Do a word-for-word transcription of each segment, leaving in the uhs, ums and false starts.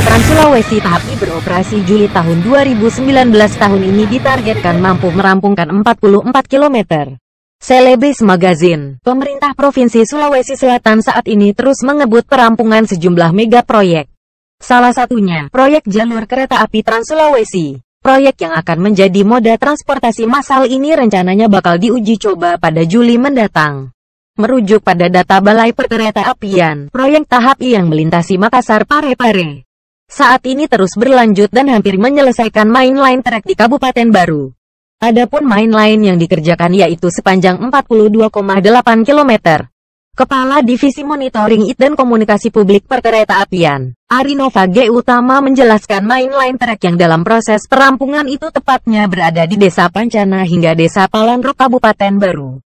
Trans Sulawesi tahap beroperasi Juli tahun dua ribu sembilan belas tahun ini ditargetkan mampu merampungkan empat puluh empat kilometer. Celebes Magazine, pemerintah Provinsi Sulawesi Selatan saat ini terus mengebut perampungan sejumlah mega proyek. Salah satunya, proyek jalur kereta api Trans Sulawesi. Proyek yang akan menjadi moda transportasi massal ini rencananya bakal diuji coba pada Juli mendatang. Merujuk pada data Balai Perkereta Apian, proyek tahap I yang melintasi Makassar Parepare saat ini terus berlanjut dan hampir menyelesaikan main line track di Kabupaten Baru. Adapun main line yang dikerjakan yaitu sepanjang empat puluh dua koma delapan kilometer. Kepala Divisi Monitoring I T dan Komunikasi Publik Perkereta Apian, Ari Nofra Gautama menjelaskan main line track yang dalam proses perampungan itu tepatnya berada di Desa Pancana hingga Desa Palandro Kabupaten Baru.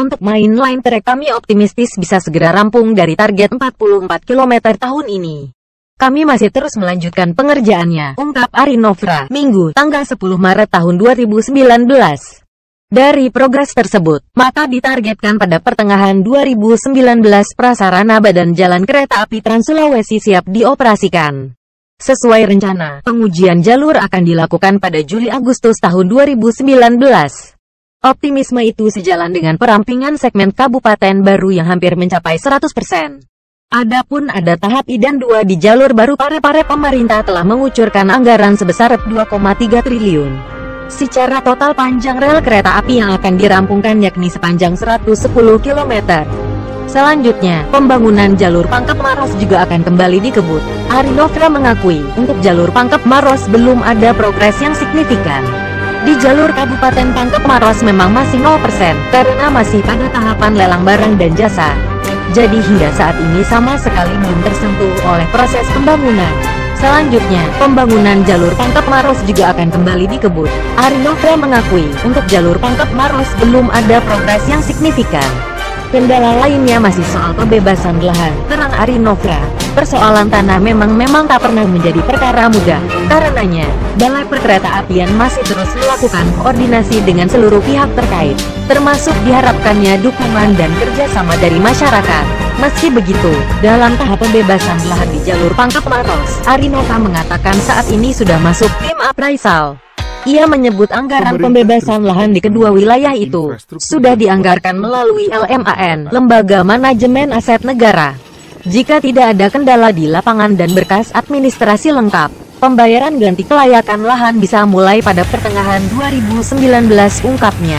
Untuk main line track kami optimistis bisa segera rampung dari target empat puluh empat kilometer tahun ini. Kami masih terus melanjutkan pengerjaannya, ungkap Ari Nofra, Minggu, tanggal sepuluh Maret tahun dua ribu sembilan belas. Dari progres tersebut, maka ditargetkan pada pertengahan dua ribu sembilan belas prasarana Badan Jalan Kereta Api Trans Sulawesi siap dioperasikan. Sesuai rencana, pengujian jalur akan dilakukan pada Juli-Agustus tahun dua ribu sembilan belas. Optimisme itu sejalan dengan perampingan segmen Kabupaten Baru yang hampir mencapai seratus persen. Adapun ada tahap I dan dua di jalur baru Parepare, pemerintah telah mengucurkan anggaran sebesar dua koma tiga triliun. Secara total panjang rel kereta api yang akan dirampungkan yakni sepanjang seratus sepuluh kilometer. Selanjutnya, pembangunan jalur Pangkep Maros juga akan kembali dikebut. Ari Nofra mengakui, untuk jalur Pangkep Maros belum ada progres yang signifikan. Di jalur Kabupaten Pangkep Maros memang masih nol persen, karena masih pada tahapan lelang barang dan jasa. Jadi hingga saat ini sama sekali belum tersentuh oleh proses pembangunan. Selanjutnya, pembangunan jalur Pangkep Maros juga akan kembali dikebut. Ari Nofra mengakui, untuk jalur Pangkep Maros belum ada progres yang signifikan. Kendala lainnya masih soal pembebasan lahan, terang Ari Nofra. Persoalan tanah memang memang tak pernah menjadi perkara mudah. Karenanya, Balai Perkereta Apian masih terus melakukan koordinasi dengan seluruh pihak terkait, termasuk diharapkannya dukungan dan kerjasama dari masyarakat. Meski begitu, dalam tahap pembebasan lahan di jalur Pangkep Maros, Ari Nofra mengatakan saat ini sudah masuk tim appraisal. Ia menyebut anggaran pembebasan lahan di kedua wilayah itu sudah dianggarkan melalui L M A N, Lembaga Manajemen Aset Negara. Jika tidak ada kendala di lapangan dan berkas administrasi lengkap, pembayaran ganti kelayakan lahan bisa mulai pada pertengahan dua ribu sembilan belas, ungkapnya.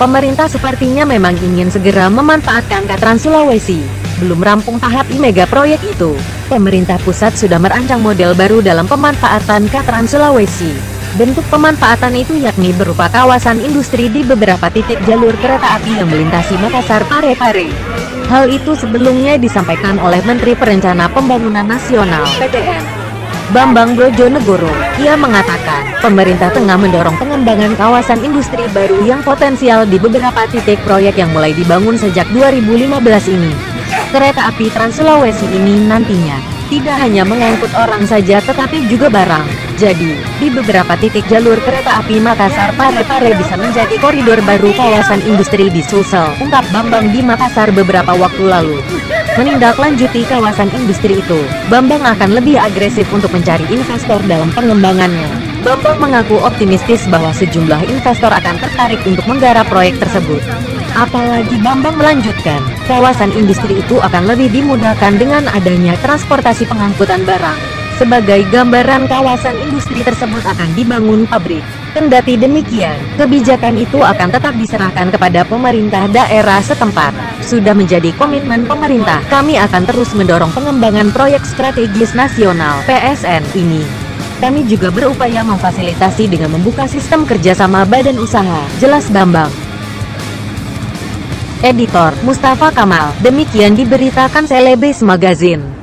Pemerintah sepertinya memang ingin segera memanfaatkan Trans Sulawesi. Belum rampung tahap I mega proyek itu, pemerintah pusat sudah merancang model baru dalam pemanfaatan Trans Sulawesi. Bentuk pemanfaatan itu yakni berupa kawasan industri di beberapa titik jalur kereta api yang melintasi Makassar Parepare. Hal itu sebelumnya disampaikan oleh Menteri Perencana Pembangunan Nasional P N P Bambang Brojonegoro. Ia mengatakan, pemerintah tengah mendorong pengembangan kawasan industri baru yang potensial di beberapa titik proyek yang mulai dibangun sejak dua ribu lima belas ini. Kereta api Trans Sulawesi ini nantinya tidak hanya mengangkut orang saja tetapi juga barang. Jadi, di beberapa titik jalur kereta api Makassar Parepare bisa menjadi koridor baru kawasan industri di Sulsel, ungkap Bambang di Makassar beberapa waktu lalu. Menindaklanjuti kawasan industri itu, Bambang akan lebih agresif untuk mencari investor dalam pengembangannya. Bambang mengaku optimistis bahwa sejumlah investor akan tertarik untuk menggarap proyek tersebut. Apalagi Bambang melanjutkan, kawasan industri itu akan lebih dimudahkan dengan adanya transportasi pengangkutan barang. Sebagai gambaran, kawasan industri tersebut akan dibangun pabrik. Kendati demikian, kebijakan itu akan tetap diserahkan kepada pemerintah daerah setempat. Sudah menjadi komitmen pemerintah, kami akan terus mendorong pengembangan proyek strategis nasional P S N ini. Kami juga berupaya memfasilitasi dengan membuka sistem kerjasama badan usaha, jelas Bambang. Editor Mustafa Kamal, demikian diberitakan Celebes Magazine.